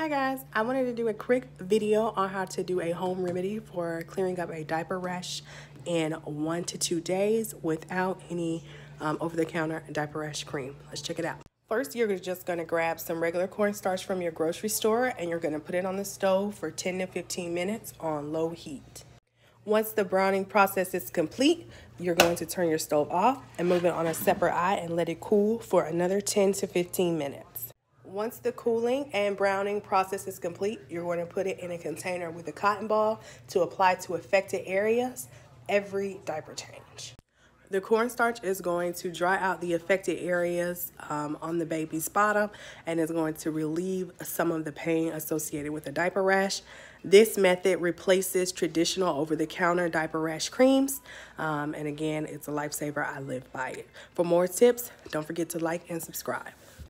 Hi guys, I wanted to do a quick video on how to do a home remedy for clearing up a diaper rash in 1 to 2 days without any over-the-counter diaper rash cream. Let's check it out. First, you're just gonna grab some regular cornstarch from your grocery store and you're gonna put it on the stove for 10 to 15 minutes on low heat. Once the browning process is complete, you're going to turn your stove off and move it on a separate eye and let it cool for another 10 to 15 minutes. Once the cooling and browning process is complete, you're going to put it in a container with a cotton ball to apply to affected areas every diaper change. The cornstarch is going to dry out the affected areas on the baby's bottom and is going to relieve some of the pain associated with a diaper rash. This method replaces traditional over-the-counter diaper rash creams. And again, it's a lifesaver. I live by it. For more tips, don't forget to like and subscribe.